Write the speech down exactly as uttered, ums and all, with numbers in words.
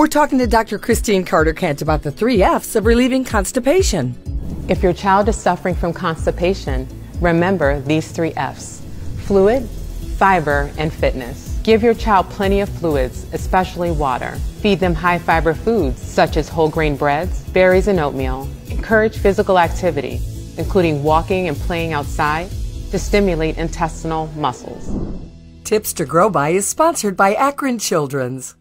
We're talking to Doctor Christine Carter-Kent about the three F's of relieving constipation. If your child is suffering from constipation, remember these three F's: fluid, fiber, and fitness. Give your child plenty of fluids, especially water. Feed them high-fiber foods such as whole grain breads, berries, and oatmeal. Encourage physical activity, including walking and playing outside, to stimulate intestinal muscles. Tips to Grow By is sponsored by Akron Children's.